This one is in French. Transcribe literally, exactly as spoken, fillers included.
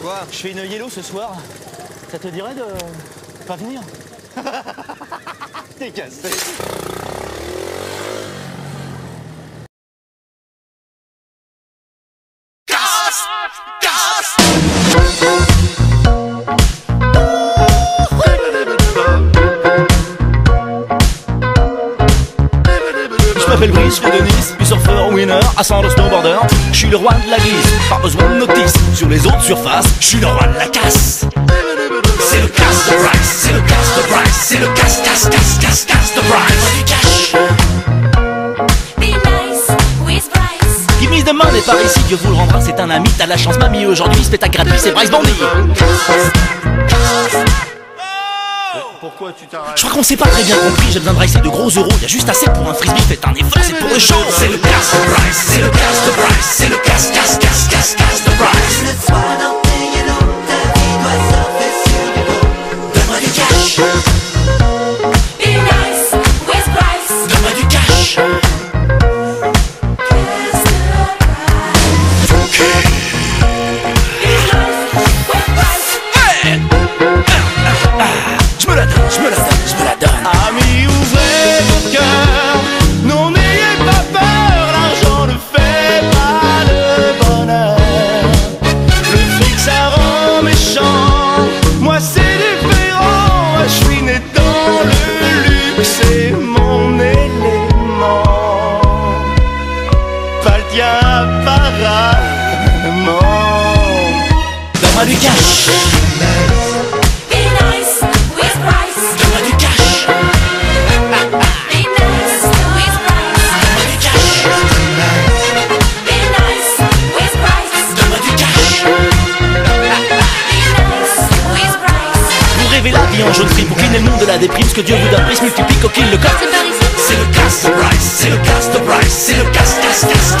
Quoi? Je fais une yellow ce soir. Ça te dirait de pas venir? T'es cassé. Casse, casse. Je m'appelle Brice de Nice, puis surfeur winner, assant le snowboarder. Je suis le roi de la glisse, pas besoin de notice. Sur les autres surfaces, je suis le roi de la casse. C'est le casse de Brice, c'est le casse de Brice, c'est le casse, casse, casse, casse, casse de Brice. Be nice with Brice. Give me the money, par ici, Dieu vous le rendra, c'est un ami. T'as la chance, mamie, aujourd'hui, spectacle gratuit, c'est Brice Bandit. Pourquoi tu t'arrêtes? Je crois qu'on s'est pas très bien compris, j'ai besoin de Brice et de gros euros. Y'a juste assez pour un frisbee, faites un effort, c'est pour le show. C'est le casse de Brice, c'est le casse de Brice, c'est le casse, casse, casse, casse, casse de Brice. Le soir dans tes yellow, ta vie doit surfer sur du beau. Donne-moi du cash. Be nice with Brice. Donne-moi du cash. Je me la donne, je me la donne. Amis, ouvrez vos cœurs, non, n'ayez pas peur. L'argent ne fait pas le bonheur. Le fric, ça rend méchant. Moi, c'est différent. Moi, je suis né dans le luxe, c'est mon élément. Pas le tien apparemment. Donne-moi du cash. En jaune free pour cleaner le monde de la déprime, ce que Dieu vous donne, Brice multiplie, coquille le corps. C'est le casse de Brice, c'est le casse de Brice, c'est le casse, casse, casse.